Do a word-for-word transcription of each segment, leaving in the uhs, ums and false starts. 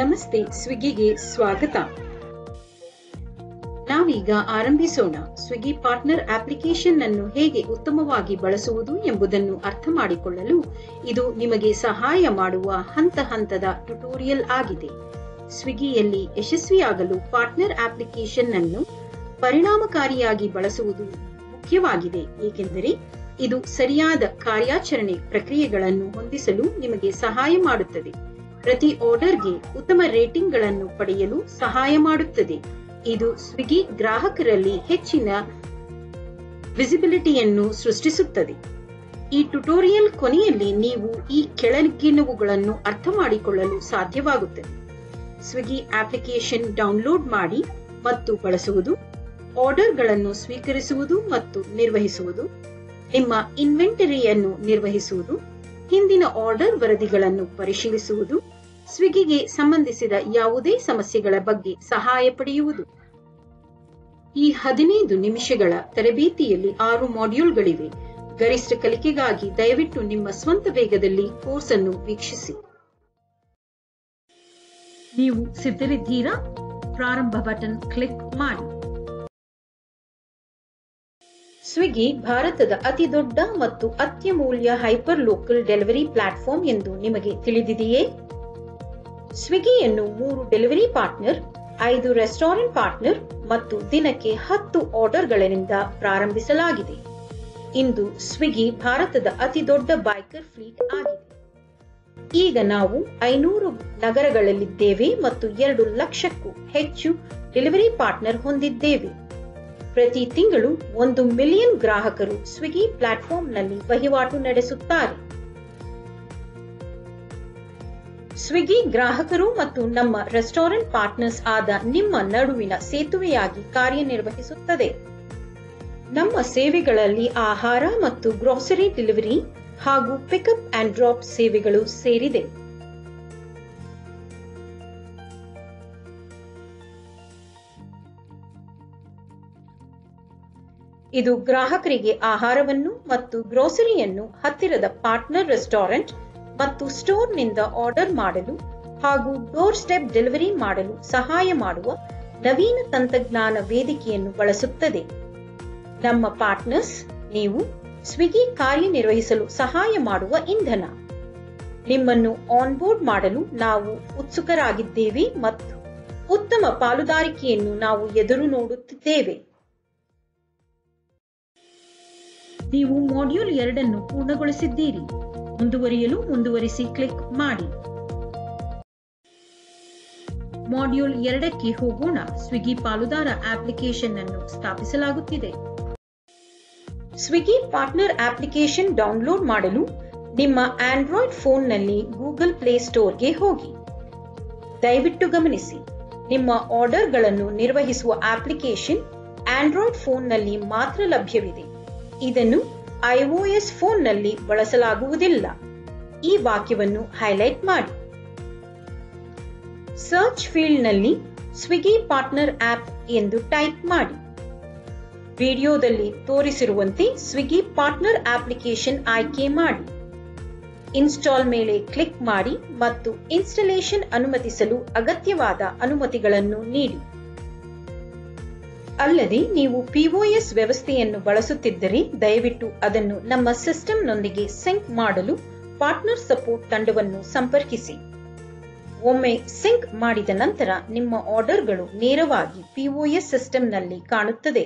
ನಮಸ್ತೆ, ಸ್ವಿಗ್ಗಿಗೆ ಸ್ವಾಗತ. ನಾವೀಗ ಆರಂಭಿಸೋಣ. ಸ್ವಿಗ್ಗಿ ಪಾರ್ಟ್ನರ್ ಅಪ್ಲಿಕೇಶನ್ ಅನ್ನು ಹೇಗೆ ಉತ್ತಮವಾಗಿ ಬಳಸುವುದು ಎಂಬುದನ್ನು ಅರ್ಥ ಮಾಡಿಕೊಳ್ಳಲು ಇದು ನಿಮಗೆ ಸಹಾಯ ಮಾಡುವ ಹಂತ ಹಂತದ ಟ್ಯುಟೋರಿಯಲ್ ಆಗಿದೆ. ಸ್ವಿಗ್ಗಿಯಲ್ಲಿ ಯಶಸ್ವಿಯಾಗಲು ಪಾರ್ಟ್ನರ್ ಅಪ್ಲಿಕೇಶನ್ ಅನ್ನು ಪರಿಣಾಮಕಾರಿಯಾಗಿ ಬಳಸುವುದು ಮುಖ್ಯವಾಗಿದೆ, ಏಕೆಂದರೆ ಇದು ಸರಿಯಾದ ಕಾರ್ಯಾಚರಣೆ ಪ್ರಕ್ರಿಯೆಗಳನ್ನು ಹೊಂದಿಸಲು ನಿಮಗೆ ಸಹಾಯ ಮಾಡುತ್ತದೆ, ಪ್ರತಿ ಆರ್ಡರ್ಗೆ ಉತ್ತಮ ರೇಟಿಂಗ್ಗಳನ್ನು ಪಡೆಯಲು ಸಹಾಯ ಮಾಡುತ್ತದೆ. ಇದು ಸ್ವಿಗ್ಗಿ ಗ್ರಾಹಕರಲ್ಲಿ ಹೆಚ್ಚಿನ ವಿಸಿಬಿಲಿಟಿಯನ್ನು ಸೃಷ್ಟಿಸುತ್ತದೆ. ಈ ಟ್ಯುಟೋರಿಯಲ್ ಕೊನೆಯಲ್ಲಿ ನೀವು ಈ ಕೆಳಗಿನವುಗಳನ್ನು ಅರ್ಥ ಮಾಡಿಕೊಳ್ಳಲು ಸಾಧ್ಯವಾಗುತ್ತದೆ. ಸ್ವಿಗ್ಗಿ ಅಪ್ಲಿಕೇಶನ್ ಡೌನ್ಲೋಡ್ ಮಾಡಿ ಮತ್ತು ಬಳಸುವುದು, ಆರ್ಡರ್ಗಳನ್ನು ಸ್ವೀಕರಿಸುವುದು ಮತ್ತು ನಿರ್ವಹಿಸುವುದು, ನಿಮ್ಮ ಇನ್ವೆಂಟರಿಯನ್ನು ನಿರ್ವಹಿಸುವುದು, ಹಿಂದಿನ ಆರ್ಡರ್ ವರದಿಗಳನ್ನು ಪರಿಶೀಲಿಸುವುದು, ಸ್ವಿಗ್ಗಿಗೆ ಸಂಬಂಧಿಸಿದ ಯಾವುದೇ ಸಮಸ್ಯೆಗಳ ಬಗ್ಗೆ ಸಹಾಯ ಪಡೆಯುವುದು. ಈ ಹದಿನೈದು ನಿಮಿಷಗಳ ತರಬೇತಿಯಲ್ಲಿ ಆರು ಮಾಡ್ಯೂಲ್ಗಳಿವೆ. ಗರಿಷ್ಠ ಕಲಿಕೆಗಾಗಿ ದಯವಿಟ್ಟು ನಿಮ್ಮ ಸ್ವಂತ ವೇಗದಲ್ಲಿ ಕೋರ್ಸ್ ಅನ್ನು ವೀಕ್ಷಿಸಿ. ನೀವು ಸಿದ್ಧರಿದ್ದೀರಾ? ಪ್ರಾರಂಭ ಬಟನ್ ಕ್ಲಿಕ್ ಮಾಡಿ. ಸ್ವಿಗ್ಗಿ ಭಾರತದ ಅತಿ ದೊಡ್ಡ ಮತ್ತು ಅತ್ಯಮೂಲ್ಯ ಹೈಪರ್ ಲೋಕಲ್ ಡೆಲಿವರಿ ಪ್ಲಾಟ್ಫಾರ್ಮ್ ಎಂದು ನಿಮಗೆ ತಿಳಿದಿದೆಯೇ? ಸ್ವಿಗ್ಗಿಯನ್ನು ಮೂರು ಡೆಲಿವರಿ ಪಾರ್ಟ್ನರ್, ಐದು ರೆಸ್ಟೋರೆಂಟ್ ಪಾರ್ಟ್ನರ್ ಮತ್ತು ದಿನಕ್ಕೆ ಹತ್ತು ಆರ್ಡರ್ಗಳಿಂದ ಪ್ರಾರಂಭಿಸಲಾಗಿದೆ. ಇಂದು ಸ್ವಿಗ್ಗಿ ಭಾರತದ ಅತಿ ದೊಡ್ಡ ಬೈಕರ್ ಫ್ಲೀಟ್ ಆಗಿದೆ. ಈಗ ನಾವು ಐನೂರು ನಗರಗಳಲ್ಲಿದ್ದೇವೆ ಮತ್ತು ಎರಡು ಲಕ್ಷಕ್ಕೂ ಹೆಚ್ಚು ಡೆಲಿವರಿ ಪಾರ್ಟ್ನರ್ ಹೊಂದಿದ್ದೇವೆ. ಪ್ರತಿ ತಿಂಗಳು ಒಂದು ಮಿಲಿಯನ್ ಗ್ರಾಹಕರು ಸ್ವಿಗ್ಗಿ ಪ್ಲಾಟ್ಫಾರ್ಮ್ನಲ್ಲಿ ವಹಿವಾಟು ನಡೆಸುತ್ತಾರೆ. ಸ್ವಿಗ್ಗಿ ಗ್ರಾಹಕರು ಮತ್ತು ನಮ್ಮ ರೆಸ್ಟೋರೆಂಟ್ ಪಾರ್ಟ್ನರ್ಸ್ ಆದ ನಿಮ್ಮ ನಡುವಿನ ಸೇತುವೆಯಾಗಿ ಕಾರ್ಯನಿರ್ವಹಿಸುತ್ತದೆ. ನಮ್ಮ ಸೇವೆಗಳಲ್ಲಿ ಆಹಾರ ಮತ್ತು ಗ್ರೋಸರಿ ಡೆಲಿವರಿ ಹಾಗೂ ಪಿಕಪ್ ಅಂಡ್ ಡ್ರಾಪ್ ಸೇವೆಗಳು ಸೇರಿದೆ. ಇದು ಗ್ರಾಹಕರಿಗೆ ಆಹಾರವನ್ನು ಮತ್ತು ಗ್ರೋಸರಿಯನ್ನು ಹತ್ತಿರದ ಪಾರ್ಟ್ನರ್ ರೆಸ್ಟೋರೆಂಟ್ ಮತ್ತು ಸ್ಟೋರ್ನಿಂದ ಆರ್ಡರ್ ಮಾಡಲು ಹಾಗೂ ಡೋರ್ ಸ್ಟೆಪ್ ಡೆಲಿವರಿ ಮಾಡಲು ಸಹಾಯ ಮಾಡುವ ನವೀನ ತಂತ್ರಜ್ಞಾನ ವೇದಿಕೆಯನ್ನು ಬಳಸುತ್ತದೆ. ನಮ್ಮ ಪಾರ್ಟ್ನರ್ಸ್ ನೀವು ಸ್ವಿಗ್ಗಿ ಕಾರ್ಯನಿರ್ವಹಿಸಲು ಸಹಾಯ ಮಾಡುವ ಇಂಧನ. ನಿಮ್ಮನ್ನು ಆನ್ಬೋರ್ಡ್ ಮಾಡಲು ನಾವು ಉತ್ಸುಕರಾಗಿದ್ದೇವೆ ಮತ್ತು ಉತ್ತಮ ಪಾಲುದಾರಿಕೆಯನ್ನು ನಾವು ಎದುರು ನೋಡುತ್ತಿದ್ದೇವೆ. ನೀವು ಮಾಡ್ಯೂಲ್ ಎರಡನ್ನು ಪೂರ್ಣಗೊಳಿಸಿದ್ದೀರಿ. ಮುಂದುವರಿಯಲು ಮುಂದುವರಿಸಿ ಕ್ಲಿಕ್ ಮಾಡಿ. ಮಾಡ್ಯೂಲ್ ಎರಡಕ್ಕೆ ಹೋಗೋಣ. ಸ್ವಿಗ್ಗಿ ಪಾಲುದಾರ ಅಪ್ಲಿಕೇಶನ್ ಅನ್ನು ಸ್ಥಾಪಿಸಲಾಗುತ್ತಿದೆ. ಸ್ವಿಗ್ಗಿ ಪಾರ್ಟ್ನರ್ ಅಪ್ಲಿಕೇಶನ್ ಡೌನ್ಲೋಡ್ ಮಾಡಲು ನಿಮ್ಮ ಆಂಡ್ರಾಯ್ಡ್ ಫೋನ್ನಲ್ಲಿ ಗೂಗಲ್ ಪ್ಲೇ ಸ್ಟೋರ್ಗೆ ಹೋಗಿ. ದಯವಿಟ್ಟು ಗಮನಿಸಿ, ನಿಮ್ಮ ಆರ್ಡರ್ಗಳನ್ನು ನಿರ್ವಹಿಸುವ ಅಪ್ಲಿಕೇಶನ್ ಆಂಡ್ರಾಯ್ಡ್ ಫೋನ್ನಲ್ಲಿ ಮಾತ್ರ ಲಭ್ಯವಿದೆ. ಇದನ್ನು ಐಒಎಸ್ ಫೋನ್ನಲ್ಲಿ ಬಳಸಲಾಗುವುದಿಲ್ಲ. ಈ ವಾಕ್ಯವನ್ನು ಹೈಲೈಟ್ ಮಾಡಿ. ಸರ್ಚ್ ಫೀಲ್ಡ್ನಲ್ಲಿ ಸ್ವಿಗ್ಗಿ ಪಾರ್ಟ್ನರ್ ಆಪ್ ಎಂದು ಟೈಪ್ ಮಾಡಿ. ವಿಡಿಯೋದಲ್ಲಿ ತೋರಿಸಿರುವಂತೆ ಸ್ವಿಗ್ಗಿ ಪಾರ್ಟ್ನರ್ ಅಪ್ಲಿಕೇಶನ್ ಆಯ್ಕೆ ಮಾಡಿ. ಇನ್ಸ್ಟಾಲ್ ಮೇಲೆ ಕ್ಲಿಕ್ ಮಾಡಿ ಮತ್ತು ಇನ್ಸ್ಟಾಲೇಷನ್ ಅನುಮತಿಸಲು ಅಗತ್ಯವಾದ ಅನುಮತಿಗಳನ್ನು ನೀಡಿ. ಅಲ್ಲದೆ ನೀವು ಪಿಒಎಸ್ ವ್ಯವಸ್ಥೆಯನ್ನು ಬಳಸುತ್ತಿದ್ದರೆ ದಯವಿಟ್ಟು ಅದನ್ನು ನಮ್ಮ ಸಿಸ್ಟಮ್ನೊಂದಿಗೆ ಸಿಂಕ್ ಮಾಡಲು ಪಾರ್ಟ್ನರ್ ಸಪೋರ್ಟ್ ತಂಡವನ್ನು ಸಂಪರ್ಕಿಸಿ. ಒಮ್ಮೆ ಸಿಂಕ್ ಮಾಡಿದ ನಂತರ ನಿಮ್ಮ ಆರ್ಡರ್ಗಳು ನೇರವಾಗಿ ಪಿಒಎಸ್ ಸಿಸ್ಟಮ್ನಲ್ಲಿ ಕಾಣುತ್ತದೆ.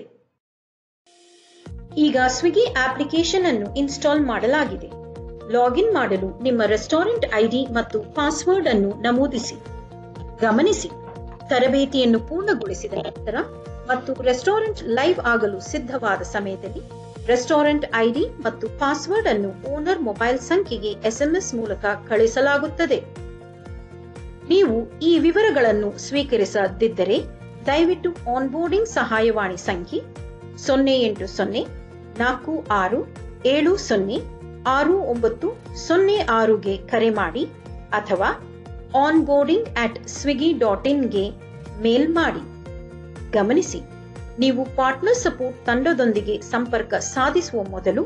ಈಗ ಸ್ವಿಗ್ಗಿ ಅಪ್ಲಿಕೇಶನ್ ಅನ್ನು ಇನ್ಸ್ಟಾಲ್ ಮಾಡಲಾಗಿದೆ. ಲಾಗಿನ್ ಮಾಡಲು ನಿಮ್ಮ ರೆಸ್ಟೋರೆಂಟ್ ಐಡಿ ಮತ್ತು ಪಾಸ್ವರ್ಡ್ ಅನ್ನು ನಮೂದಿಸಿ. ಗಮನಿಸಿ, ತರಬೇತಿಯನ್ನು ಪೂರ್ಣಗೊಳಿಸಿದ ನಂತರ ಮತ್ತು ರೆಸ್ಟೋರೆಂಟ್ ಲೈವ್ ಆಗಲು ಸಿದ್ಧವಾದ ಸಮಯದಲ್ಲಿ ರೆಸ್ಟೋರೆಂಟ್ ಐಡಿ ಮತ್ತು ಪಾಸ್ವರ್ಡ್ ಅನ್ನು ಓನರ್ ಮೊಬೈಲ್ ಸಂಖ್ಯೆಗೆ ಎಸ್ಎಂಎಸ್ ಮೂಲಕ ಕಳುಹಿಸಲಾಗುತ್ತದೆ. ನೀವು ಈ ವಿವರಗಳನ್ನು ಸ್ವೀಕರಿಸದಿದ್ದರೆ ದಯವಿಟ್ಟು ಆನ್ಬೋರ್ಡಿಂಗ್ ಸಹಾಯವಾಣಿ ಸಂಖ್ಯೆ ಸೊನ್ನೆ ಎಂಟು ಸೊನ್ನೆ ನಾಲ್ಕು ಆರು ಏಳು ಸೊನ್ನೆ ಆರು ಒಂಬತ್ತು ಸೊನ್ನೆ ಆರುಗೆ ಕರೆ ಮಾಡಿ ಅಥವಾ ಆನ್ಬೋರ್ಡಿಂಗ್ ಅಟ್ ಸ್ವಿಗ್ಗಿ ಡಾಟ್ ಇನ್ಗೆ ಮೇಲ್ ಮಾಡಿ. ಗಮನಿಸಿ, ನೀವು ಪಾರ್ಟ್ನರ್ ಸಪೋರ್ಟ್ ತಂಡದೊಂದಿಗೆ ಸಂಪರ್ಕ ಸಾಧಿಸುವ ಮೊದಲು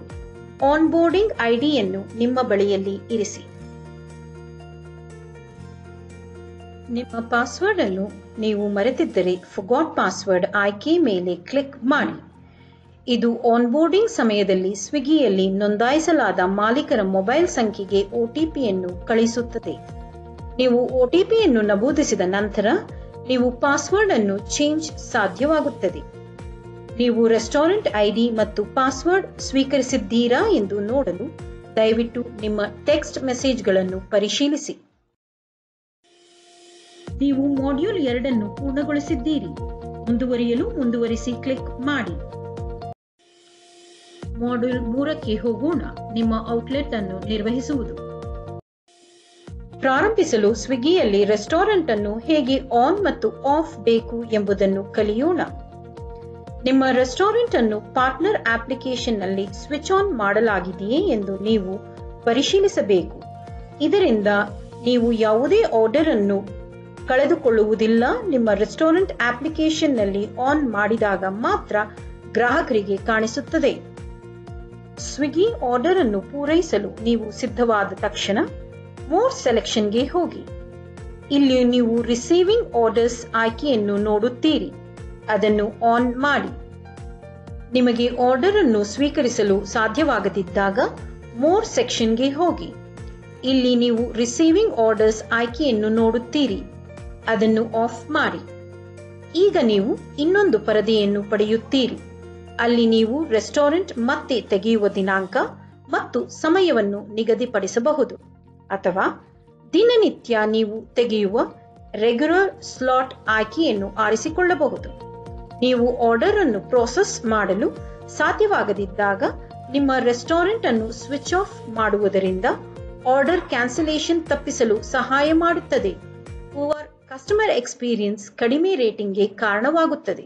ಆನ್ಬೋರ್ಡಿಂಗ್ ಐಡಿಯನ್ನು ನಿಮ್ಮ ಬಳಿಯಲ್ಲಿ ಇರಿಸಿ. ನಿಮ್ಮ ಪಾಸ್ವರ್ಡ್ ಅನ್ನು ನೀವು ಮರೆತಿದ್ದರೆ ಫಾರ್ಗಾಟ್ ಪಾಸ್ವರ್ಡ್ ಆಯ್ಕೆ ಮೇಲೆ ಕ್ಲಿಕ್ ಮಾಡಿ. ಇದು ಆನ್ಬೋರ್ಡಿಂಗ್ ಸಮಯದಲ್ಲಿ ಸ್ವಿಗ್ಗಿಯಲ್ಲಿ ನೋಂದಾಯಿಸಲಾದ ಮಾಲೀಕರ ಮೊಬೈಲ್ ಸಂಖ್ಯೆಗೆ ಒಟಿಪಿಯನ್ನು ಕಳಿಸುತ್ತದೆ. ನೀವು ಒಟಿಪಿಯನ್ನು ನಮೂದಿಸಿದ ನಂತರ ನೀವು ಪಾಸ್ವರ್ಡ್ ಅನ್ನು ಚೇಂಜ್ ಸಾಧ್ಯವಾಗುತ್ತದೆ. ನೀವು ರೆಸ್ಟೋರೆಂಟ್ ಐಡಿ ಮತ್ತು ಪಾಸ್ವರ್ಡ್ ಸ್ವೀಕರಿಸಿದ್ದೀರಾ ಎಂದು ನೋಡಲು ದಯವಿಟ್ಟು ನಿಮ್ಮ ಟೆಕ್ಸ್ಟ್ ಮೆಸೇಜ್ಗಳನ್ನು ಪರಿಶೀಲಿಸಿ. ನೀವು ಮಾಡ್ಯೂಲ್ ಎರಡನ್ನು ಪೂರ್ಣಗೊಳಿಸಿದ್ದೀರಿ. ಮುಂದುವರಿಯಲು ಮುಂದುವರಿಸಿ ಕ್ಲಿಕ್ ಮಾಡಿ. ಮಾಡ್ಯೂಲ್ ಮೂರಕ್ಕೆ ಹೋಗೋಣ. ನಿಮ್ಮ ಔಟ್ಲೆಟ್ ಅನ್ನು ನಿರ್ವಹಿಸುವುದು. ಪ್ರಾರಂಭಿಸಲು ಸ್ವಿಗ್ಗಿಯಲ್ಲಿ ರೆಸ್ಟೋರೆಂಟ್ ಅನ್ನು ಹೇಗೆ ಆನ್ ಮತ್ತು ಆಫ್ ಬೇಕು ಎಂಬುದನ್ನು ಕಲಿಯೋಣ. ನಿಮ್ಮ ರೆಸ್ಟೋರೆಂಟ್ ಅನ್ನು ಪಾರ್ಟ್ನರ್ ಅಪ್ಲಿಕೇಶನ್ನಲ್ಲಿ ಸ್ವಿಚ್ ಆನ್ ಮಾಡಲಾಗಿದೆಯೇ ಎಂದು ನೀವು ಪರಿಶೀಲಿಸಬೇಕು. ಇದರಿಂದ ನೀವು ಯಾವುದೇ ಆರ್ಡರ್ ಅನ್ನು ಕಳೆದುಕೊಳ್ಳುವುದಿಲ್ಲ. ನಿಮ್ಮ ರೆಸ್ಟೋರೆಂಟ್ ಅಪ್ಲಿಕೇಶನ್ನಲ್ಲಿ ಆನ್ ಮಾಡಿದಾಗ ಮಾತ್ರ ಗ್ರಾಹಕರಿಗೆ ಕಾಣಿಸುತ್ತದೆ. ಸ್ವಿಗ್ಗಿ ಆರ್ಡರ್ ಅನ್ನು ಪೂರೈಸಲು ನೀವು ಸಿದ್ಧವಾದ ತಕ್ಷಣ ಮೋರ್ ಸೆಲೆಕ್ಷನ್ಗೆ ಹೋಗಿ. ಇಲ್ಲಿ ನೀವು ರಿಸೀವಿಂಗ್ ಆರ್ಡರ್ಸ್ ಆಯ್ಕೆಯನ್ನು ನೋಡುತ್ತೀರಿ. ಅದನ್ನು ಆನ್ ಮಾಡಿ. ನಿಮಗೆ ಆರ್ಡರ್ ಅನ್ನು ಸ್ವೀಕರಿಸಲು ಸಾಧ್ಯವಾಗದಿದ್ದಾಗ ಮೋರ್ ಸೆಕ್ಷನ್ಗೆ ಹೋಗಿ. ಇಲ್ಲಿ ನೀವು ರಿಸೀವಿಂಗ್ ಆರ್ಡರ್ಸ್ ಆಯ್ಕೆಯನ್ನು ನೋಡುತ್ತೀರಿ. ಅದನ್ನು ಆಫ್ ಮಾಡಿ. ಈಗ ನೀವು ಇನ್ನೊಂದು ಪರದೆಯನ್ನು ಪಡೆಯುತ್ತೀರಿ. ಅಲ್ಲಿ ನೀವು ರೆಸ್ಟೋರೆಂಟ್ ಮತ್ತೆ ತೆಗೆಯುವ ದಿನಾಂಕ ಮತ್ತು ಸಮಯವನ್ನು ನಿಗದಿಪಡಿಸಬಹುದು, ಅಥವಾ ದಿನನಿತ್ಯ ನೀವು ತೆಗೆಯುವ ರೆಗ್ಯುಲರ್ ಸ್ಲಾಟ್ ಆಯ್ಕೆಯನ್ನು ಆರಿಸಿಕೊಳ್ಳಬಹುದು. ನೀವು ಆರ್ಡರ್ ಅನ್ನು ಪ್ರೋಸೆಸ್ ಮಾಡಲು ಸಾಧ್ಯವಾಗದಿದ್ದಾಗ ನಿಮ್ಮ ರೆಸ್ಟೋರೆಂಟ್ ಅನ್ನು ಸ್ವಿಚ್ ಆಫ್ ಮಾಡುವುದರಿಂದ ಆರ್ಡರ್ ಕ್ಯಾನ್ಸಲೇಷನ್ ತಪ್ಪಿಸಲು ಸಹಾಯ ಮಾಡುತ್ತದೆ. ಪೂವರ್ ಕಸ್ಟಮರ್ ಎಕ್ಸ್ಪೀರಿಯನ್ಸ್ ಕಡಿಮೆ ರೇಟಿಂಗ್ಗೆ ಕಾರಣವಾಗುತ್ತದೆ.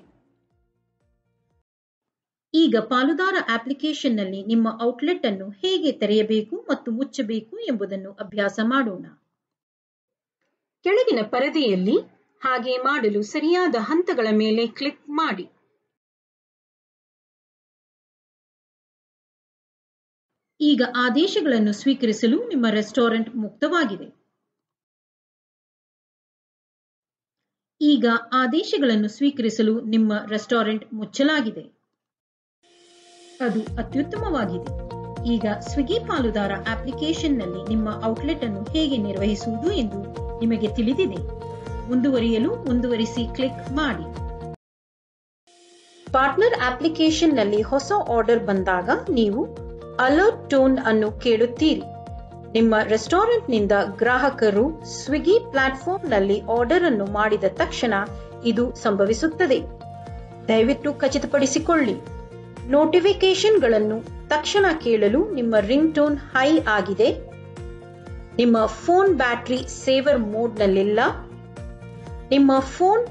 ಈಗ ಪಾಲುದಾರ ಅಪ್ಲಿಕೇಶನ್ನಲ್ಲಿ ನಿಮ್ಮ ಔಟ್ಲೆಟ್ ಅನ್ನು ಹೇಗೆ ತೆರೆಯಬೇಕು ಮತ್ತು ಮುಚ್ಚಬೇಕು ಎಂಬುದನ್ನು ಅಭ್ಯಾಸ ಮಾಡೋಣ. ಕೆಳಗಿನ ಪರದೆಯಲ್ಲಿ ಹಾಗೆ ಮಾಡಲು ಸರಿಯಾದ ಹಂತಗಳ ಮೇಲೆ ಕ್ಲಿಕ್ ಮಾಡಿ. ಈಗ ಆದೇಶಗಳನ್ನು ಸ್ವೀಕರಿಸಲು ನಿಮ್ಮ ರೆಸ್ಟೋರೆಂಟ್ ಮುಕ್ತವಾಗಿದೆ. ಈಗ ಆದೇಶಗಳನ್ನು ಸ್ವೀಕರಿಸಲು ನಿಮ್ಮ ರೆಸ್ಟೋರೆಂಟ್ ಮುಚ್ಚಲಾಗಿದೆ. ಅದು ಅತ್ಯುತ್ತಮವಾಗಿದೆ. ಈಗ ಸ್ವಿಗ್ಗಿ ಪಾಲುದಾರ ಅಪ್ಲಿಕೇಶನ್ನಲ್ಲಿ ನಿಮ್ಮ ಔಟ್ಲೆಟ್ ಅನ್ನು ಹೇಗೆ ನಿರ್ವಹಿಸುವುದು ಎಂದು ನಿಮಗೆ ತಿಳಿದಿದೆ. ಮುಂದುವರಿಯಲು ಮುಂದುವರಿಸಿ ಕ್ಲಿಕ್ ಮಾಡಿ. ಪಾರ್ಟ್ನರ್ ಅಪ್ಲಿಕೇಶನ್ನಲ್ಲಿ ಹೊಸ ಆರ್ಡರ್ ಬಂದಾಗ ನೀವು ಅಲರ್ಟ್ ಟೋನ್ ಅನ್ನು ಕೇಳುತ್ತೀರಿ. ನಿಮ್ಮ ರೆಸ್ಟೋರೆಂಟ್ನಿಂದ ಗ್ರಾಹಕರು ಸ್ವಿಗ್ಗಿ ಪ್ಲಾಟ್ಫಾರ್ಮ್ನಲ್ಲಿ ಆರ್ಡರ್ ಅನ್ನು ಮಾಡಿದ ತಕ್ಷಣ ಇದು ಸಂಭವಿಸುತ್ತದೆ. ದಯವಿಟ್ಟು ಖಚಿತಪಡಿಸಿಕೊಳ್ಳಿ. ನೋಟಿಫಿಕೇಶನ್ಗಳನ್ನು ತಕ್ಷಣ ಕೇಳಲು ನಿಮ್ಮ ರಿಂಗ್ ಟೋನ್ ಹೈ ಆಗಿದೆ, ನಿಮ್ಮ ಫೋನ್ ಬ್ಯಾಟರಿ ಸೇವರ್ ಮೋಡ್ನಲ್ಲಿಲ್ಲ, ನಿಮ್ಮ ಫೋನ್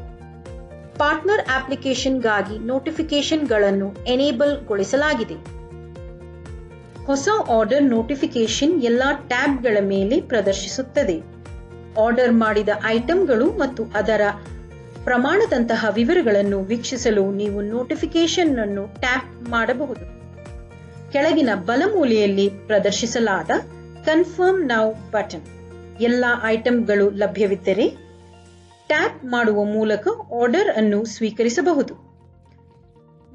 ಪಾರ್ಟ್ನರ್ ಅಪ್ಲಿಕೇಶನ್ಗಾಗಿ ನೋಟಿಫಿಕೇಶನ್ಗಳನ್ನು ಎನೇಬಲ್ಗೊಳಿಸಲಾಗಿದೆ. ಹೊಸ ಆರ್ಡರ್ ನೋಟಿಫಿಕೇಶನ್ ಎಲ್ಲ ಟ್ಯಾಬ್ಗಳ ಮೇಲೆ ಪ್ರದರ್ಶಿಸುತ್ತದೆ. ಆರ್ಡರ್ ಮಾಡಿದ ಐಟಂಗಳು ಮತ್ತು ಅದರ ಪ್ರಮಾಣದಂತಹ ವಿವರಗಳನ್ನು ವೀಕ್ಷಿಸಲು ನೀವು ನೋಟಿಫಿಕೇಶನ್ ಅನ್ನು ಟ್ಯಾಪ್ ಮಾಡಬಹುದು. ಕೆಳಗಿನ ಬಲಮೂಲೆಯಲ್ಲಿ ಪ್ರದರ್ಶಿಸಲಾದ ಕನ್ಫರ್ಮ್ ನೌ ಬಟನ್ ಎಲ್ಲ ಐಟಂಗಳು ಲಭ್ಯವಿದ್ದರೆ ಟ್ಯಾಪ್ ಮಾಡುವ ಮೂಲಕ ಆರ್ಡರ್ ಅನ್ನು ಸ್ವೀಕರಿಸಬಹುದು.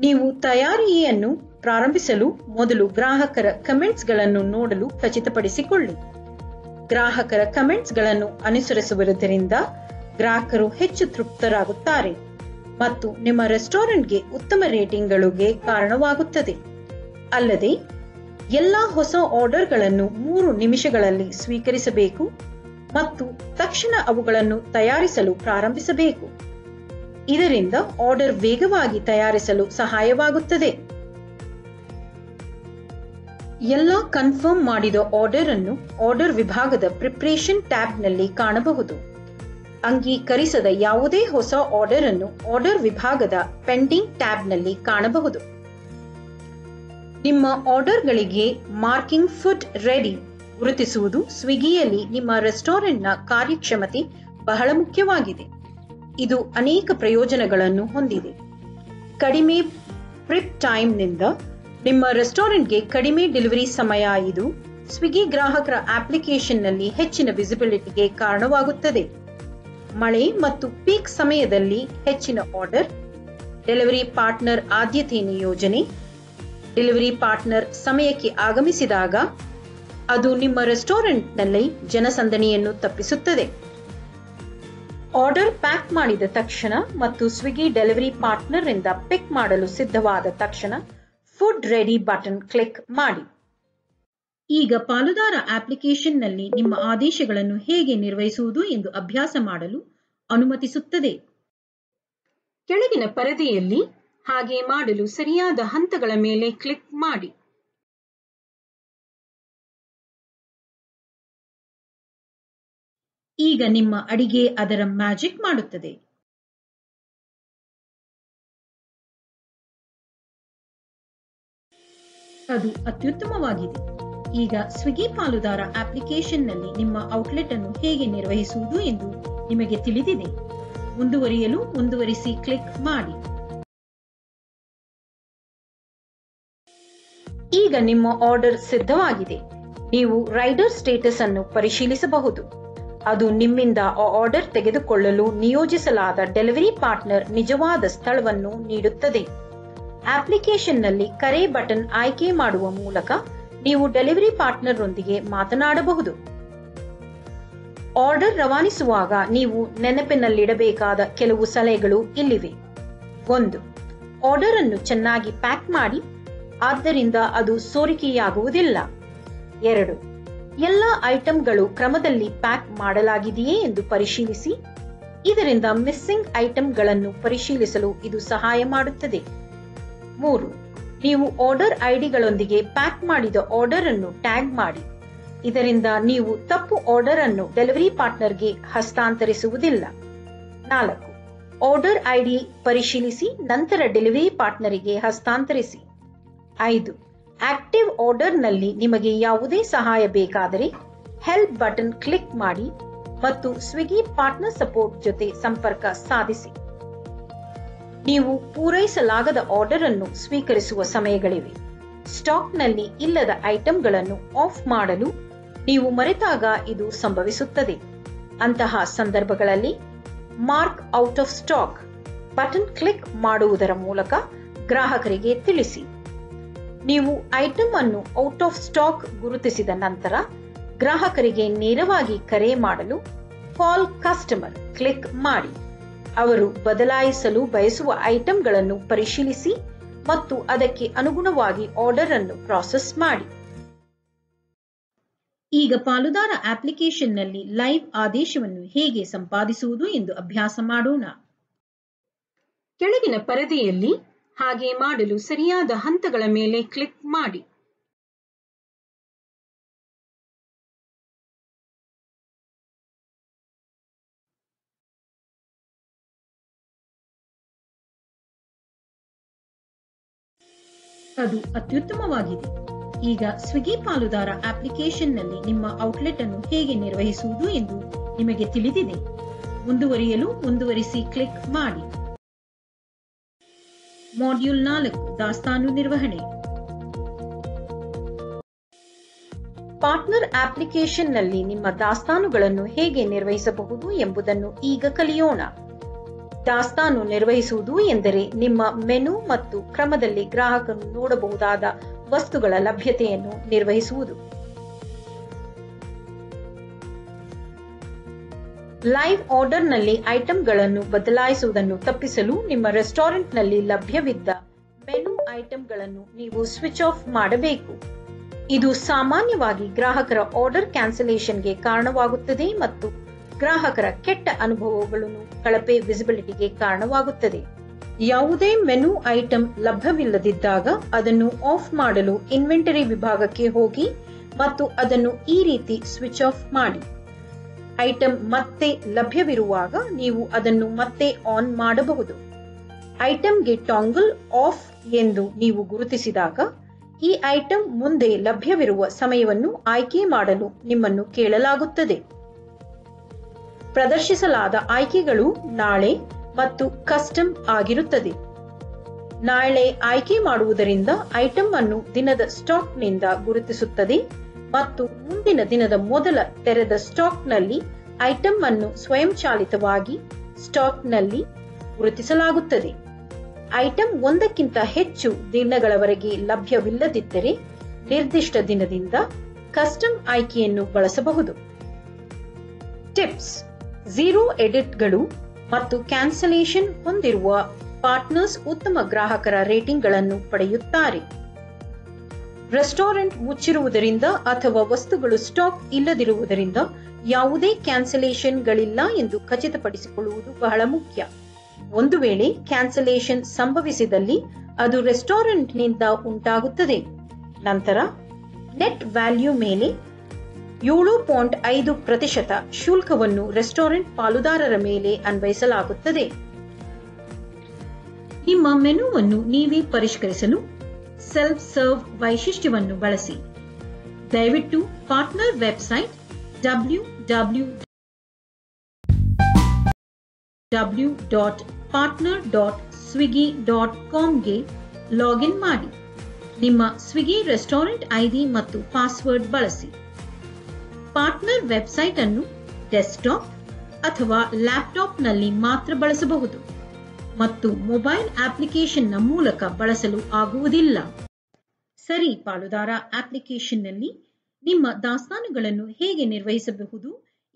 ನೀವು ತಯಾರಿಯನ್ನು ಪ್ರಾರಂಭಿಸಲು ಮೊದಲು ಗ್ರಾಹಕರ ಕಮೆಂಟ್ಸ್ಗಳನ್ನು ನೋಡಲು ಖಚಿತಪಡಿಸಿಕೊಳ್ಳಿ. ಗ್ರಾಹಕರ ಕಮೆಂಟ್ಸ್ಗಳನ್ನು ಅನುಸರಿಸುವುದರಿಂದ ಗ್ರಾಹಕರು ಹೆಚ್ಚು ತೃಪ್ತರಾಗುತ್ತಾರೆ ಮತ್ತು ನಿಮ್ಮ ರೆಸ್ಟೋರೆಂಟ್ಗೆ ಉತ್ತಮ ರೇಟಿಂಗ್ಗಳಿಗೆ ಕಾರಣವಾಗುತ್ತದೆ. ಅಲ್ಲದೆ ಎಲ್ಲಾ ಹೊಸ ಆರ್ಡರ್ಗಳನ್ನು ಮೂರು ನಿಮಿಷಗಳಲ್ಲಿ ಸ್ವೀಕರಿಸಬೇಕು ಮತ್ತು ತಕ್ಷಣ ಅವುಗಳನ್ನು ತಯಾರಿಸಲು ಪ್ರಾರಂಭಿಸಬೇಕು. ಇದರಿಂದ ಆರ್ಡರ್ ವೇಗವಾಗಿ ತಯಾರಿಸಲು ಸಹಾಯವಾಗುತ್ತದೆ. ಎಲ್ಲ ಕನ್ಫರ್ಮ್ ಮಾಡಿದ ಆರ್ಡರ್ ಅನ್ನು ಆರ್ಡರ್ ವಿಭಾಗದ ಪ್ರಿಪರೇಷನ್ ಟ್ಯಾಬ್ನಲ್ಲಿ ಕಾಣಬಹುದು. ಅಂಗೀಕರಿಸದ ಯಾವುದೇ ಹೊಸ ಆರ್ಡರ್ ಅನ್ನು ಆರ್ಡರ್ ವಿಭಾಗದ ಪೆಂಡಿಂಗ್ ಟ್ಯಾಬ್ನಲ್ಲಿ ಕಾಣಬಹುದು. ನಿಮ್ಮ ಆರ್ಡರ್ಗಳಿಗೆ ಮಾರ್ಕಿಂಗ್ ಫುಡ್ ರೆಡಿ ಗುರುತಿಸುವುದು ಸ್ವಿಗ್ಗಿಯಲ್ಲಿ ನಿಮ್ಮ ರೆಸ್ಟೋರೆಂಟ್ನ ಕಾರ್ಯಕ್ಷಮತೆ ಬಹಳ ಮುಖ್ಯವಾಗಿದೆ. ಇದು ಅನೇಕ ಪ್ರಯೋಜನಗಳನ್ನು ಹೊಂದಿದೆ. ಕಡಿಮೆ ಪ್ರಿಪ್ ಟೈಮ್ನಿಂದ ನಿಮ್ಮ ರೆಸ್ಟೋರೆಂಟ್ಗೆ ಕಡಿಮೆ ಡೆಲಿವರಿ ಸಮಯ. ಇದು ಸ್ವಿಗ್ಗಿ ಗ್ರಾಹಕರ ಅಪ್ಲಿಕೇಶನ್ನಲ್ಲಿ ಹೆಚ್ಚಿನ ವಿಸಿಬಿಲಿಟಿಗೆ ಕಾರಣವಾಗುತ್ತದೆ. ಮಳೆ ಮತ್ತು ಪೀಕ್ ಸಮಯದಲ್ಲಿ ಹೆಚ್ಚಿನ ಆರ್ಡರ್ ಡೆಲಿವರಿ ಪಾರ್ಟ್ನರ್ ಆದ್ಯತೆ ನಿಯೋಜನೆ ಡೆಲಿವರಿ ಪಾರ್ಟ್ನರ್ ಸಮಯಕ್ಕೆ ಆಗಮಿಸಿದಾಗ ಅದು ನಿಮ್ಮ ರೆಸ್ಟೋರೆಂಟ್ನಲ್ಲಿ ಜನಸಂದಣಿಯನ್ನು ತಪ್ಪಿಸುತ್ತದೆ ಆರ್ಡರ್ ಪ್ಯಾಕ್ ಮಾಡಿದ ತಕ್ಷಣ ಮತ್ತು ಸ್ವಿಗ್ಗಿ ಡೆಲಿವರಿ ಪಾರ್ಟ್ನರ್ ಇಂದ ಪಿಕ್ ಮಾಡಲು ಸಿದ್ಧವಾದ ತಕ್ಷಣ ಫುಡ್ ರೆಡಿ ಬಟನ್ ಕ್ಲಿಕ್ ಮಾಡಿ ಈಗ ಪಾಲುದಾರ ಅಪ್ಲಿಕೇಶನ್ನಲ್ಲಿ ನಿಮ್ಮ ಆದೇಶಗಳನ್ನು ಹೇಗೆ ನಿರ್ವಹಿಸುವುದು ಎಂದು ಅಭ್ಯಾಸ ಮಾಡಲು ಅನುಮತಿಸುತ್ತದೆ ಕೆಳಗಿನ ಪರದೆಯಲ್ಲಿ ಹಾಗೆ ಮಾಡಲು ಸರಿಯಾದ ಹಂತಗಳ ಮೇಲೆ ಕ್ಲಿಕ್ ಮಾಡಿ ಈಗ ನಿಮ್ಮ ಅಡಿಗೆ ಅದರ ಮ್ಯಾಜಿಕ್ ಮಾಡುತ್ತದೆ ಅದು ಅತ್ಯುತ್ತಮವಾಗಿದೆ ಈಗ ಸ್ವಿಗ್ಗಿ ಪಾಲುದಾರ ಅಪ್ಲಿಕೇಶನ್ನಲ್ಲಿ ನಿಮ್ಮ ಔಟ್ಲೆಟ್ ಅನ್ನು ಹೇಗೆ ನಿರ್ವಹಿಸುವುದು ಎಂದು ನಿಮಗೆ ತಿಳಿದಿದೆ ಮುಂದುವರಿಯಲು ಮುಂದುವರಿಸಿ ಕ್ಲಿಕ್ ಮಾಡಿ ಈಗ ನಿಮ್ಮ ಆರ್ಡರ್ ಸಿದ್ಧವಾಗಿದೆ ನೀವು ರೈಡರ್ ಸ್ಟೇಟಸ್ ಅನ್ನು ಪರಿಶೀಲಿಸಬಹುದು ಅದು ನಿಮ್ಮಿಂದ ಆ ಆರ್ಡರ್ ತೆಗೆದುಕೊಳ್ಳಲು ನಿಯೋಜಿಸಲಾದ ಡೆಲಿವರಿ ಪಾರ್ಟ್ನರ್ ನಿಜವಾದ ಸ್ಥಳವನ್ನು ನೀಡುತ್ತದೆ ಅಪ್ಲಿಕೇಶನ್ನಲ್ಲಿ ಕರೆ ಬಟನ್ ಆಯ್ಕೆ ಮಾಡುವ ಮೂಲಕ ನೀವು ಡೆಲಿವರಿ ಪಾರ್ಟ್ನರ್ರೊಂದಿಗೆ ಮಾತನಾಡಬಹುದು ಆರ್ಡರ್ ರವಾನಿಸುವಾಗ ನೀವು ನೆನಪಿನಲ್ಲಿಡಬೇಕಾದ ಕೆಲವು ಸಲಹೆಗಳು ಇಲ್ಲಿವೆ ಒಂದು ಆರ್ಡರ್ ಅನ್ನು ಚೆನ್ನಾಗಿ ಪ್ಯಾಕ್ ಮಾಡಿ ಆದ್ದರಿಂದ ಅದು ಸೋರಿಕೆಯಾಗುವುದಿಲ್ಲ ಎರಡು ಎಲ್ಲ ಐಟಂಗಳು ಕ್ರಮದಲ್ಲಿ ಪ್ಯಾಕ್ ಮಾಡಲಾಗಿದೆಯೇ ಎಂದು ಪರಿಶೀಲಿಸಿ ಇದರಿಂದ ಮಿಸ್ಸಿಂಗ್ ಐಟಂಗಳನ್ನು ಪರಿಶೀಲಿಸಲು ಇದು ಸಹಾಯ ಮಾಡುತ್ತದೆ ಮೂರು ನೀವು ಆರ್ಡರ್ ಐಡಿಗಳೊಂದಿಗೆ ಪ್ಯಾಕ್ ಮಾಡಿದ ಆರ್ಡರ್ ಅನ್ನು ಟ್ಯಾಗ್ ಮಾಡಿ ಇದರಿಂದ ನೀವು ತಪ್ಪು ಆರ್ಡರ್ ಅನ್ನು ಡೆಲಿವರಿ ಪಾರ್ಟ್ನರ್ಗೆ ಹಸ್ತಾಂತರಿಸುವುದಿಲ್ಲ ನಾಲ್ಕು ಆರ್ಡರ್ ಐಡಿ ಪರಿಶೀಲಿಸಿ ನಂತರ ಡೆಲಿವರಿ ಪಾರ್ಟ್ನರಿಗೆ ಹಸ್ತಾಂತರಿಸಿ ಐದು ಆಕ್ಟಿವ್ ಆರ್ಡರ್ನಲ್ಲಿ ನಿಮಗೆ ಯಾವುದೇ ಸಹಾಯ ಬೇಕಾದರೆ ಹೆಲ್ಪ್ ಬಟನ್ ಕ್ಲಿಕ್ ಮಾಡಿ ಮತ್ತು ಸ್ವಿಗ್ಗಿ ಪಾರ್ಟ್ನರ್ ಸಪೋರ್ಟ್ ಜೊತೆ ಸಂಪರ್ಕ ಸಾಧಿಸಿ ನೀವು ಪೂರೈಸಲಾಗದ ಆರ್ಡರ್ ಅನ್ನು ಸ್ವೀಕರಿಸುವ ಸಮಯಗಳಿವೆ ಸ್ಟಾಕ್ನಲ್ಲಿ ಇಲ್ಲದ ಐಟಂಗಳನ್ನು ಆಫ್ ಮಾಡಲು ನೀವು ಮರೆತಾಗ ಇದು ಸಂಭವಿಸುತ್ತದೆ ಅಂತಹ ಸಂದರ್ಭಗಳಲ್ಲಿ mark out of stock button click ಮಾಡುವುದರ ಮೂಲಕ ಗ್ರಾಹಕರಿಗೆ ತಿಳಿಸಿ ನೀವು ಐಟಂ ಅನ್ನು ಔಟ್ ಆಫ್ ಸ್ಟಾಕ್ ಗುರುತಿಸಿದ ನಂತರ ಗ್ರಾಹಕರಿಗೆ ನೇರವಾಗಿ ಕರೆ ಮಾಡಲು ಕಾಲ್ ಕಸ್ಟಮರ್ ಕ್ಲಿಕ್ ಮಾಡಿ ಅವರು ಬದಲಾಯಿಸಲು ಬಯಸುವ ಐಟಂಗಳನ್ನು ಪರಿಶೀಲಿಸಿ ಮತ್ತು ಅದಕ್ಕೆ ಅನುಗುಣವಾಗಿ ಆರ್ಡರ್ ಅನ್ನು ಪ್ರಾಸೆಸ್ ಮಾಡಿ ಈಗ ಪಾಲುದಾರ ಅಪ್ಲಿಕೇಶನ್ನಲ್ಲಿ ಲೈವ್ ಆದೇಶವನ್ನು ಹೇಗೆ ಸಂಪಾದಿಸುವುದು ಎಂದು ಅಭ್ಯಾಸ ಮಾಡೋಣ ಕೆಳಗಿನ ಪರದೆಯಲ್ಲಿ ಹಾಗೆ ಮಾಡಲು ಸರಿಯಾದ ಹಂತಗಳ ಮೇಲೆ ಕ್ಲಿಕ್ ಮಾಡಿ ಅದು ಅತ್ಯುತ್ತಮವಾಗಿದೆ ಈಗ ಸ್ವಿಗ್ಗಿ ಪಾಲುದಾರ ಅಪ್ಲಿಕೇಶನ್ನಲ್ಲಿ ನಿಮ್ಮ ಔಟ್ಲೆಟ್ ಅನ್ನು ಹೇಗೆ ನಿರ್ವಹಿಸುವುದು ಎಂದು ನಿಮಗೆ ತಿಳಿದಿದೆ ಮುಂದುವರಿಯಲು ಮುಂದುವರಿಸಿ ಕ್ಲಿಕ್ ಮಾಡಿ ಮಾಡ್ಯೂಲ್ ನಾಲ್ಕು ದಾಸ್ತಾನು ನಿರ್ವಹಣೆ ಪಾರ್ಟ್ನರ್ ಅಪ್ಲಿಕೇಶನ್ನಲ್ಲಿ ನಿಮ್ಮ ದಾಸ್ತಾನುಗಳನ್ನು ಹೇಗೆ ನಿರ್ವಹಿಸಬಹುದು ಎಂಬುದನ್ನು ಈಗ ಕಲಿಯೋಣ ದಾಸ್ತಾನು ನಿರ್ವಹಿಸುವುದು ಎಂದರೆ ನಿಮ್ಮ ಮೆನು ಮತ್ತು ಕ್ರಮದಲ್ಲಿ ಗ್ರಾಹಕರು ನೋಡಬಹುದಾದ ವಸ್ತುಗಳ ಲಭ್ಯತೆಯನ್ನು ನಿರ್ವಹಿಸುವುದು ಲೈವ್ ಆರ್ಡರ್ನಲ್ಲಿ ಐಟಂಗಳನ್ನು ಬದಲಾಯಿಸುವುದನ್ನು ತಪ್ಪಿಸಲು ನಿಮ್ಮ ರೆಸ್ಟೋರೆಂಟ್ನಲ್ಲಿ ಲಭ್ಯವಿದ್ದ ಮೆನು ಐಟಂಗಳನ್ನು ನೀವು ಸ್ವಿಚ್ ಆಫ್ ಮಾಡಬೇಕು ಇದು ಸಾಮಾನ್ಯವಾಗಿ ಗ್ರಾಹಕರ ಆರ್ಡರ್ ಕ್ಯಾನ್ಸಲೇಷನ್ಗೆ ಕಾರಣವಾಗುತ್ತದೆ ಮತ್ತು ಗ್ರಾಹಕರ ಕೆಟ್ಟ ಅನುಭವಗಳನ್ನು ಕಳಪೆ ವಿಸಿಬಿಲಿಟಿಗೆ ಕಾರಣವಾಗುತ್ತದೆ ಯಾವುದೇ ಮೆನು ಐಟಂ ಲಭ್ಯವಿಲ್ಲದಿದ್ದಾಗ ಅದನ್ನು ಆಫ್ ಮಾಡಲು ಇನ್ವೆಂಟರಿ ವಿಭಾಗಕ್ಕೆ ಹೋಗಿ ಮತ್ತು ಅದನ್ನು ಈ ರೀತಿ ಸ್ವಿಚ್ ಆಫ್ ಮಾಡಿ ಐಟಂ ಮತ್ತೆ ಲಭ್ಯವಿರುವಾಗ ನೀವು ಅದನ್ನು ಮತ್ತೆ ಆನ್ ಮಾಡಬಹುದು ಐಟಂಗೆ ಟಾಂಗಲ್ ಆಫ್ ಎಂದು ನೀವು ಗುರುತಿಸಿದಾಗ ಈ ಐಟಂ ಮುಂದೆ ಲಭ್ಯವಿರುವ ಸಮಯವನ್ನು ಆಯ್ಕೆ ಮಾಡಲು ನಿಮ್ಮನ್ನು ಕೇಳಲಾಗುತ್ತದೆ ಪ್ರದರ್ಶಿಸಲಾದ ಆಯ್ಕೆಗಳು ನಾಳೆ ಮತ್ತು ಕಸ್ಟಮ್ ಆಗಿರುತ್ತದೆ ನಾಳೆ ಆಯ್ಕೆ ಮಾಡುವುದರಿಂದ ಐಟಂ ಅನ್ನು ದಿನದ ಸ್ಟಾಕ್ನಿಂದ ಗುರುತಿಸುತ್ತದೆ ಮತ್ತು ಮುಂದಿನ ದಿನದ ಮೊದಲ ತೆರೆದ ಸ್ಟಾಕ್ನಲ್ಲಿ ಐಟಂ ಅನ್ನು ಸ್ವಯಂಚಾಲಿತವಾಗಿ ಸ್ಟಾಕ್ನಲ್ಲಿ ಗುರುತಿಸಲಾಗುತ್ತದೆ. ಐಟಂ ಒಂದಕ್ಕಿಂತ ಹೆಚ್ಚು ದಿನಗಳವರೆಗೆ ಲಭ್ಯವಿಲ್ಲದಿದ್ದರೆ ನಿರ್ದಿಷ್ಟ ದಿನದಿಂದ ಕಸ್ಟಮ್ ಆಯ್ಕೆಯನ್ನು ಬಳಸಬಹುದು. ಟಿಪ್ಸ್: ಝೀರೋ ಎಡಿಟ್ಗಳು ಮತ್ತು ಕ್ಯಾನ್ಸಲೇಷನ್ ಹೊಂದಿರುವ ಪಾರ್ಟ್ನರ್ಸ್ ಉತ್ತಮ ಗ್ರಾಹಕರ ರೇಟಿಂಗ್ಗಳನ್ನು ಪಡೆಯುತ್ತಾರೆ. ರೆಸ್ಟೋರೆಂಟ್ ಮುಚ್ಚಿರುವುದರಿಂದ ಅಥವಾ ವಸ್ತುಗಳು ಸ್ಟಾಕ್ ಇಲ್ಲದಿರುವುದರಿಂದ ಯಾವುದೇ ಕ್ಯಾನ್ಸಲೇಷನ್ಗಳಿಲ್ಲ ಎಂದು ಖಚಿತಪಡಿಸಿಕೊಳ್ಳುವುದು ಬಹಳ ಮುಖ್ಯ. ಒಂದು ವೇಳೆ ಕ್ಯಾನ್ಸಲೇಷನ್ ಸಂಭವಿಸಿದಲ್ಲಿ ಅದು ರೆಸ್ಟೋರೆಂಟ್ನಿಂದ ಉಂಟಾಗುತ್ತದೆ. ನಂತರ ನೆಟ್ ವ್ಯಾಲ್ಯೂ ಮೇಲೆ ಏಳು ಪಾಯಿಂಟ್ ಐದು ಪ್ರತಿಶತ ಶುಲ್ಕವನ್ನು ರೆಸ್ಟೋರೆಂಟ್ ಪಾಲುದಾರರ ಮೇಲೆ ಅನ್ವಯಿಸಲಾಗುತ್ತದೆ. ನಿಮ್ಮ ಮೆನುವನ್ನು ನೀವೇ ಪರಿಷ್ಕರಿಸಲು ಸೆಲ್ಫ್ ಸರ್ವ್ ವೈಶಿಷ್ಟ್ಯವನ್ನು ಬಳಸಿ. ದಯವಿಟ್ಟು partner website W W W dot partner dot Swiggy dot ಕಾಮ್ಗೆ ಲಾಗಿನ್ ಮಾಡಿ. ನಿಮ್ಮ ಸ್ವಿಗಿ ರೆಸ್ಟೋರೆಂಟ್ ಐಡಿ ಮತ್ತು ಪಾಸ್ವರ್ಡ್ ಬಳಸಿ. ಪಾರ್ಟ್ನರ್ ವೆಬ್ಸೈಟ್ ಅನ್ನು ಡೆಸ್ಕ್ಟಾಪ್ ಅಥವಾ ಲ್ಯಾಪ್ಟಾಪ್ನಲ್ಲಿ ಮಾತ್ರ ಬಳಸಬಹುದು ಮತ್ತು ಮೊಬೈಲ್ ಅಪ್ಲಿಕೇಶನ್ನ ಮೂಲಕ ಬಳಸಲು ಆಗುವುದಿಲ್ಲ. ಸರಿ ಪಾಲುದಾರ ಅಪ್ಲಿಕೇಶನ್ನಲ್ಲಿ ನಿಮ್ಮ ದಾಸ್ತಾನುಗಳನ್ನು ಹೇಗೆ ನಿರ್ವಹಿಸಬಹುದು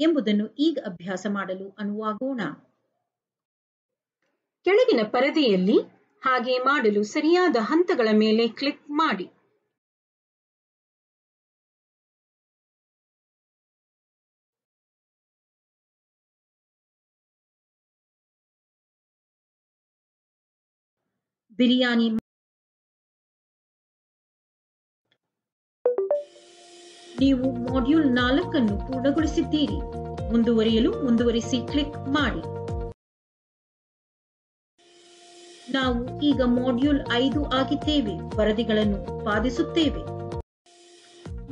ಎಂಬುದನ್ನು ಈಗ ಅಭ್ಯಾಸ ಮಾಡಲು ಅನುವಾಗೋಣ. ಕೆಳಗಿನ ಪರದೆಯಲ್ಲಿ ಹಾಗೆ ಮಾಡಲು ಸರಿಯಾದ ಹಂತಗಳ ಮೇಲೆ ಕ್ಲಿಕ್ ಮಾಡಿ. ಬಿರಿಯಾನಿ ನೀವು ಮಾಡ್ಯೂಲ್ ನಾಲ್ಕನ್ನು ಪೂರ್ಣಗೊಳಿಸಿದ್ದೀರಿ. ಮುಂದುವರಿಯಲು ಮುಂದುವರಿಸಿ ಕ್ಲಿಕ್ ಮಾಡಿ. ನಾವು ಈಗ ಮಾಡ್ಯೂಲ್ ಐದು ಆಗಿದ್ದೇವೆ. ವರದಿಗಳನ್ನು ಉತ್ಪಾದಿಸುತ್ತೇವೆ.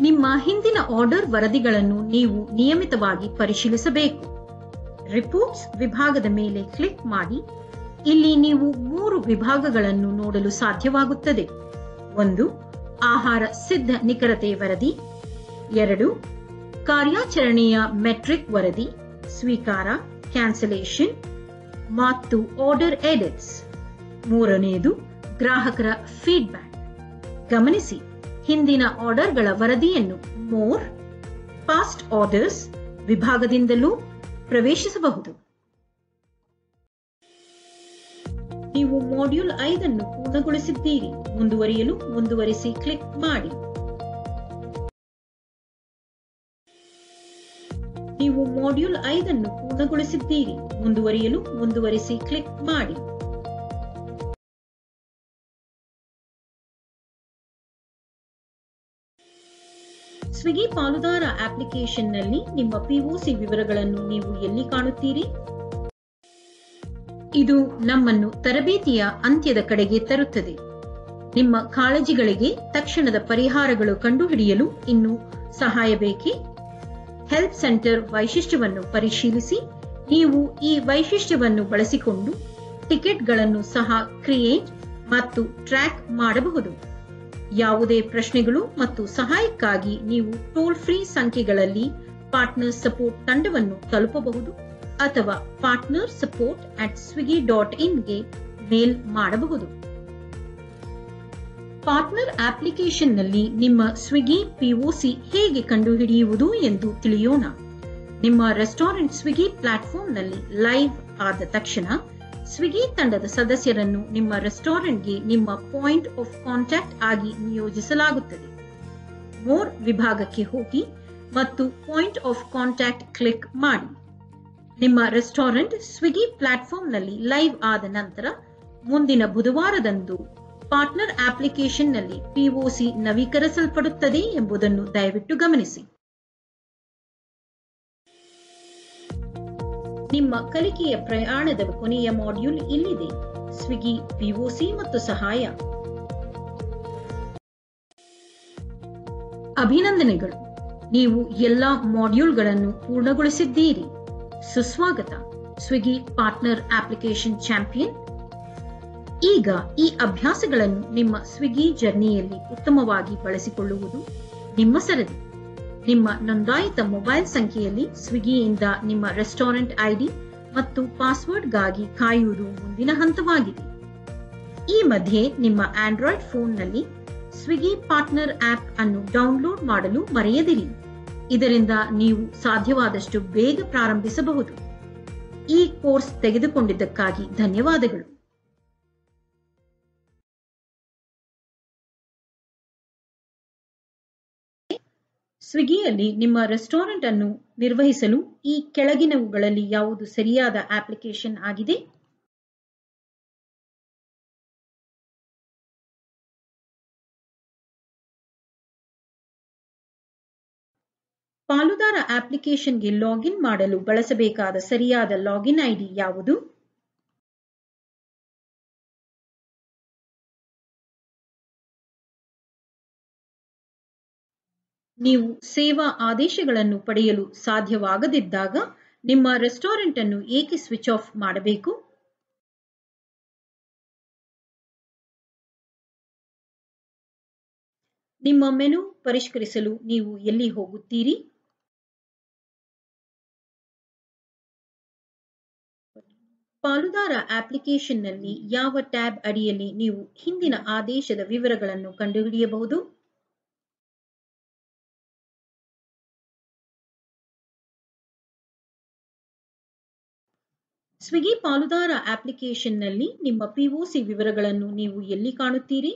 ನಿಮ್ಮ ಹಿಂದಿನ ಆರ್ಡರ್ ವರದಿಗಳನ್ನು ನೀವು ನಿಯಮಿತವಾಗಿ ಪರಿಶೀಲಿಸಬೇಕು. ರಿಪೋರ್ಟ್ಸ್ ವಿಭಾಗದ ಮೇಲೆ ಕ್ಲಿಕ್ ಮಾಡಿ. ಇಲ್ಲಿ ನೀವು ಮೂರು ವಿಭಾಗಗಳನ್ನು ನೋಡಲು ಸಾಧ್ಯವಾಗುತ್ತದೆ. ಒಂದು, ಆಹಾರ ಸಿದ್ಧ ನಿಖರತೆ ವರದಿ. ಎರಡು, ಕಾರ್ಯಾಚರಣೆಯ ಮೆಟ್ರಿಕ್ ವರದಿ, ಸ್ವೀಕಾರ, ಕ್ಯಾನ್ಸಲೇಷನ್ ಮತ್ತು ಆರ್ಡರ್ ಎಡಿಟ್ಸ್. ಮೂರನೆಯದು ಗ್ರಾಹಕರ ಫೀಡ್ಬ್ಯಾಕ್. ಗಮನಿಸಿ, ಹಿಂದಿನ ಆರ್ಡರ್ಗಳ ವರದಿಯನ್ನು ಮೋರ್, ಪಾಸ್ಟ್ ಆರ್ಡರ್ಸ್ ವಿಭಾಗದಿಂದಲೂ ಪ್ರವೇಶಿಸಬಹುದು. ನೀವು ಮಾಡ್ಯೂಲ್ ಐದನ್ನು ಪೂರ್ಣಗೊಳಿಸಿದ್ದೀರಿ. ಮುಂದುವರಿಯಲು ಮುಂದುವರಿಸಿ ಕ್ಲಿಕ್ ಮಾಡಿ. ನೀವು ಮಾಡ್ಯೂಲ್ ಐದನ್ನು ಪೂರ್ಣಗೊಳಿಸಿದ್ದೀರಿ. ಮುಂದುವರಿಯಲು ಮುಂದುವರಿಸಿ ಕ್ಲಿಕ್ ಮಾಡಿ. ಸ್ವಿಗಿ ಪಾಲುದಾರ ಅಪ್ಲಿಕೇಶನ್ನಲ್ಲಿ ನಿಮ್ಮ ಪಿಒಸಿ ವಿವರಗಳನ್ನು ನೀವು ಎಲ್ಲಿ ಕಾಣುತ್ತೀರಿ? ಇದು ನಮ್ಮನ್ನು ತರಬೇತಿಯ ಅಂತ್ಯದ ಕಡೆಗೆ ತರುತ್ತದೆ. ನಿಮ್ಮ ಕಾಳಜಿಗಳಿಗೆ ತಕ್ಷಣದ ಪರಿಹಾರಗಳು ಕಂಡುಹಿಡಿಯಲು ಇನ್ನೂ ಸಹಾಯ ಬೇಕೇ? ಹೆಲ್ಪ್ ಸೆಂಟರ್ ವೈಶಿಷ್ಟ್ಯವನ್ನು ಪರಿಶೀಲಿಸಿ. ನೀವು ಈ ವೈಶಿಷ್ಟ್ಯವನ್ನು ಬಳಸಿಕೊಂಡು ಟಿಕೆಟ್ಗಳನ್ನು ಸಹ ಕ್ರಿಯೇಟ್ ಮತ್ತು ಟ್ರ್ಯಾಕ್ ಮಾಡಬಹುದು. ಯಾವುದೇ ಪ್ರಶ್ನೆಗಳು ಮತ್ತು ಸಹಾಯಕ್ಕಾಗಿ ನೀವು ಟೋಲ್ ಫ್ರೀ ಸಂಖ್ಯೆಗಳಲ್ಲಿ ಪಾರ್ಟ್ನರ್ ಸಪೋರ್ಟ್ ತಂಡವನ್ನು ತಲುಪಬಹುದು ಅಥವಾ partner support at Swiggy dot ಇನ್ಗೆ ಮೇಲ್ ಮಾಡಬಹುದು. ಪಾರ್ಟ್ನರ್ ಅಪ್ಲಿಕೇಶನ್ನಲ್ಲಿ ನಿಮ್ಮ ಸ್ವಿಗಿ ಪಿಒಸಿ ಹೇಗೆ ಕಂಡುಹಿಡಿಯುವುದು ಎಂದು ತಿಳಿಯೋಣ. ನಿಮ್ಮ ರೆಸ್ಟೋರೆಂಟ್ ಸ್ವಿಗಿ ಪ್ಲಾಟ್ಫಾರ್ಮ್ನಲ್ಲಿ ಲೈವ್ ಆದ ತಕ್ಷಣ ಸ್ವಿಗಿ ತಂಡದ ಸದಸ್ಯರನ್ನು ನಿಮ್ಮ ರೆಸ್ಟೋರೆಂಟ್ಗೆ ನಿಮ್ಮ ಪಾಯಿಂಟ್ ಆಫ್ ಕಾಂಟ್ಯಾಕ್ಟ್ ಆಗಿ ನಿಯೋಜಿಸಲಾಗುತ್ತದೆ. ಮೋರ್ ವಿಭಾಗಕ್ಕೆ ಹೋಗಿ ಮತ್ತು ಪಾಯಿಂಟ್ ಆಫ್ ಕಾಂಟ್ಯಾಕ್ಟ್ ಕ್ಲಿಕ್ ಮಾಡಿ. ನಿಮ್ಮ ರೆಸ್ಟೋರೆಂಟ್ ಸ್ವಿಗಿ ಪ್ಲಾಟ್ಫಾರ್ಮ್ನಲ್ಲಿ ಲೈವ್ ಆದ ನಂತರ ಮುಂದಿನ ಬುಧವಾರದಂದು ಪಾರ್ಟ್ನರ್ ಅಪ್ಲಿಕೇಶನ್ನಲ್ಲಿ ಪಿಒಸಿ ನವೀಕರಿಸಲ್ಪಡುತ್ತದೆ ಎಂಬುದನ್ನು ದಯವಿಟ್ಟು ಗಮನಿಸಿ. ನಿಮ್ಮ ಕಲಿಕೆಯ ಪ್ರಯಾಣದ ಕೊನೆಯ ಮಾಡ್ಯೂಲ್ ಇಲ್ಲಿದೆ: ಸ್ವಿಗಿ ಪಿಒಸಿ ಮತ್ತು ಸಹಾಯ. ಅಭಿನಂದನೆಗಳು, ನೀವು ಎಲ್ಲಾ ಮಾಡ್ಯೂಲ್ಗಳನ್ನು ಪೂರ್ಣಗೊಳಿಸಿದ್ದೀರಿ. ಸುಸ್ವಾಗತ, ಸ್ವಿಗಿ ಪಾರ್ಟ್ನರ್ ಅಪ್ಲಿಕೇಶನ್ ಚಾಂಪಿಯನ್. ಈಗ ಈ ಅಭ್ಯಾಸಗಳನ್ನು ನಿಮ್ಮ ಸ್ವಿಗಿ ಜರ್ನಿಯಲ್ಲಿ ಉತ್ತಮವಾಗಿ ಬಳಸಿಕೊಳ್ಳುವುದು ನಿಮ್ಮ ಸರದಿ. ನಿಮ್ಮ ನೋಂದಾಯಿತ ಮೊಬೈಲ್ ಸಂಖ್ಯೆಯಲ್ಲಿ ಸ್ವಿಗ್ಗಿಯಿಂದ ನಿಮ್ಮ ರೆಸ್ಟೋರೆಂಟ್ ಐಡಿ ಮತ್ತು ಪಾಸ್ವರ್ಡ್ಗಾಗಿ ಕಾಯುವುದು ಮುಂದಿನ ಹಂತವಾಗಿದೆ. ಈ ಮಧ್ಯೆ ನಿಮ್ಮ ಆಂಡ್ರಾಯ್ಡ್ ಫೋನ್ನಲ್ಲಿ ಸ್ವಿಗ್ಗಿ ಪಾರ್ಟ್ನರ್ ಆಪ್ ಅನ್ನು ಡೌನ್ಲೋಡ್ ಮಾಡಲು ಮರೆಯದಿರಿ. ಇದರಿಂದ ನೀವು ಸಾಧ್ಯವಾದಷ್ಟು ಬೇಗ ಪ್ರಾರಂಭಿಸಬಹುದು. ಈ ಕೋರ್ಸ್ ತೆಗೆದುಕೊಂಡಿದ್ದಕ್ಕಾಗಿ ಧನ್ಯವಾದಗಳು. ಸ್ವಿಗ್ಗಿಯಲ್ಲಿ ನಿಮ್ಮ ರೆಸ್ಟೋರೆಂಟ್ ಅನ್ನು ನಿರ್ವಹಿಸಲು ಈ ಕೆಳಗಿನವುಗಳಲ್ಲಿ ಯಾವುದು ಸರಿಯಾದ ಅಪ್ಲಿಕೇಶನ್ ಆಗಿದೆ? ಪಾಲುದಾರ ಅಪ್ಲಿಕೇಶನ್ಗೆ ಲಾಗಿನ್ ಮಾಡಲು ಬಳಸಬೇಕಾದ ಸರಿಯಾದ ಲಾಗಿನ್ ಐಡಿ ಯಾವುದು? ನೀವು ಸೇವಾ ಆದೇಶಗಳನ್ನು ಪಡೆಯಲು ಸಾಧ್ಯವಾಗದಿದ್ದಾಗ ನಿಮ್ಮ ರೆಸ್ಟೋರೆಂಟ್ ಅನ್ನು ಏಕೆ ಸ್ವಿಚ್ ಆಫ್ ಮಾಡಬೇಕು? ನಿಮ್ಮ ಮೆನು ಪರಿಷ್ಕರಿಸಲು ನೀವು ಎಲ್ಲಿ ಹೋಗುತ್ತೀರಿ? ಪಾಲುದಾರ ಅಪ್ಲಿಕೇಶನ್ನಲ್ಲಿ ಯಾವ ಟ್ಯಾಬ್ ಅಡಿಯಲ್ಲಿ ನೀವು ಹಿಂದಿನ ಆದೇಶದ ವಿವರಗಳನ್ನು ಕಂಡುಹಿಡಿಯಬಹುದು? ಸ್ವಿಗ್ಗಿ ಪಾಲುದಾರ ಅಪ್ಲಿಕೇಶನ್ನಲ್ಲಿ ನಿಮ್ಮ ಪಿಒಸಿ ವಿವರಗಳನ್ನು ನೀವು ಎಲ್ಲಿ ಕಾಣುತ್ತೀರಿ?